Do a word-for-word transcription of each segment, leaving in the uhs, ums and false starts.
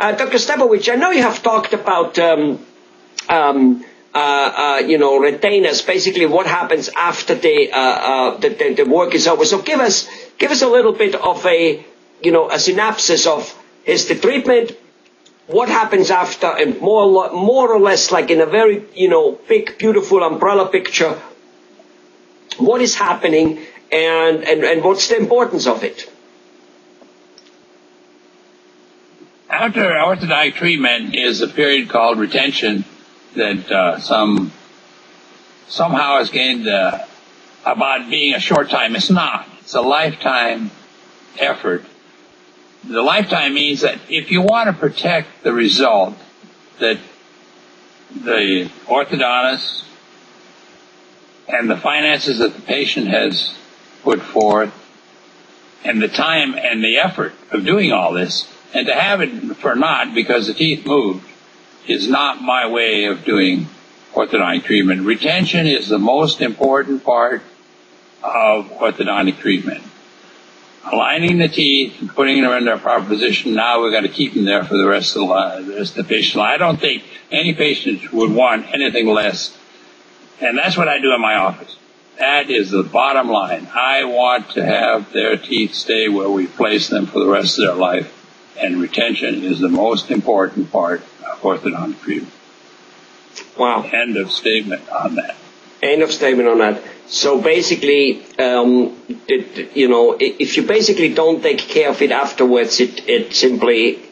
Uh, Doctor Stepovich, I know you have talked about, um, um, uh, uh, you know, retainers, basically what happens after the, uh, uh, the, the, the work is over. So give us, give us a little bit of a, you know, a synopsis of, is the treatment, what happens after, and more, more or less like in a very, you know, big, beautiful umbrella picture, what is happening and, and, and what's the importance of it? After orthodontic treatment is a period called retention that uh, some somehow is gained uh, about being a short time. It's not. It's a lifetime effort. The lifetime means that if you want to protect the result that the orthodontist and the finances that the patient has put forth and the time and the effort of doing all this, and to have it for naught because the teeth moved is not my way of doing orthodontic treatment. Retention is the most important part of orthodontic treatment. Aligning the teeth and putting them in their proper position, now we've got to keep them there for the rest of the, life, the, rest of the patient. I don't think any patient would want anything less. And that's what I do in my office. That is the bottom line. I want to have their teeth stay where we place them for the rest of their life. And retention is the most important part of orthodontic treatment. Wow. End of statement on that. End of statement on that. So basically, um, it, you know, if you basically don't take care of it afterwards, it, it simply,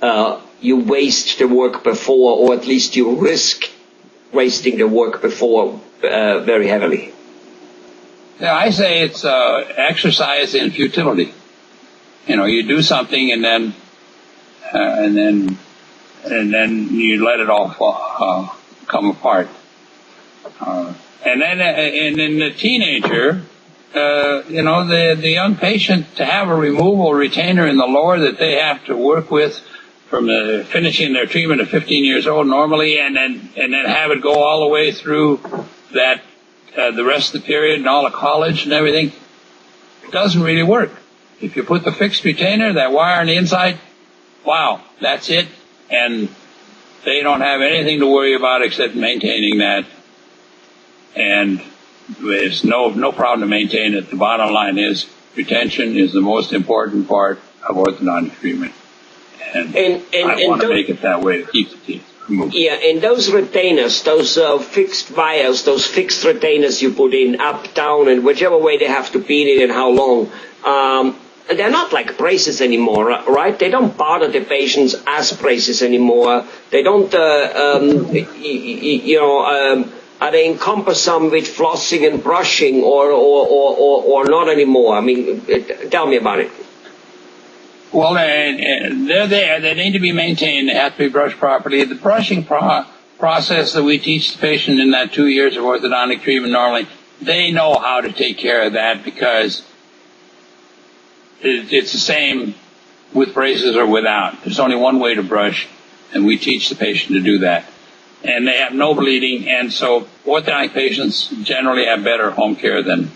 uh, you waste the work before, or at least you risk wasting the work before uh, very heavily. Yeah, I say it's uh, exercise in futility. You know, you do something and then... Uh, and then, and then you let it all fall, uh, come apart. Uh, and then, uh, and in the teenager, uh, you know, the the young patient to have a removal retainer in the lower that they have to work with from uh, finishing their treatment at fifteen years old normally, and then and then have it go all the way through that uh, the rest of the period and all of college and everything, it doesn't really work. If you put the fixed retainer, that wire on the inside. Wow, that's it, and they don't have anything to worry about except maintaining that, and it's no no problem to maintain it. The bottom line is retention is the most important part of orthodontic treatment, and, and, and I want to make it that way to keep the teeth moving. Yeah, and those retainers, those uh, fixed wires, those fixed retainers you put in up, down, and whichever way they have to beat it and how long. Um, They're not like braces anymore, right? They don't bother the patients as braces anymore. They don't, uh, um, you know, um, are they encumbersome with flossing and brushing, or or, or, or or not anymore? I mean, tell me about it. Well, they're there. They need to be maintained. They have to be brushed properly. The brushing pro process that we teach the patient in that two years of orthodontic treatment normally, they know how to take care of that because it's the same with braces or without. There's only one way to brush, and we teach the patient to do that. And they have no bleeding, and so orthodontic patients generally have better home care than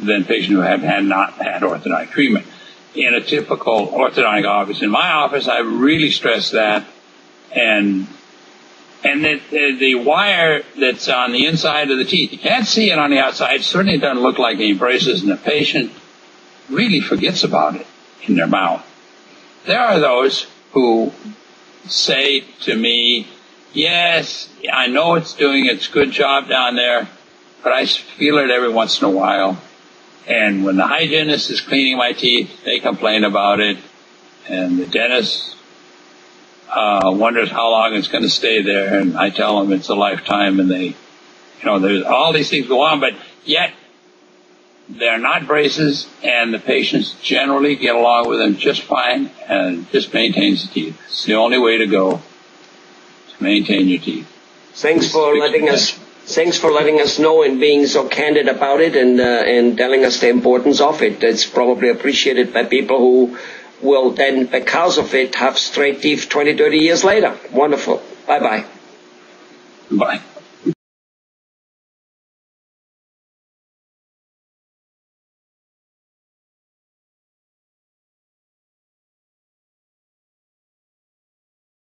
than patients who have had not had orthodontic treatment. In a typical orthodontic office, in my office, I really stress that, and and that the, the wire that's on the inside of the teeth, you can't see it on the outside. It certainly doesn't look like any braces, and the patient really forgets about it in their mouth. There are those who say to me, yes, I know it's doing its good job down there, but I feel it every once in a while. And when the hygienist is cleaning my teeth, they complain about it. And the dentist uh, wonders how long it's going to stay there. And I tell them it's a lifetime, and they, you know, there's all these things go on, but yet, they're not braces, and the patients generally get along with them just fine, and it just maintains the teeth. It's the only way to go, to maintain your teeth. Thanks for letting us, thanks for letting us know and being so candid about it, and uh, and telling us the importance of it. It's probably appreciated by people who will then, because of it, have straight teeth twenty, thirty years later. Wonderful. Bye-bye. Bye. -bye. Bye.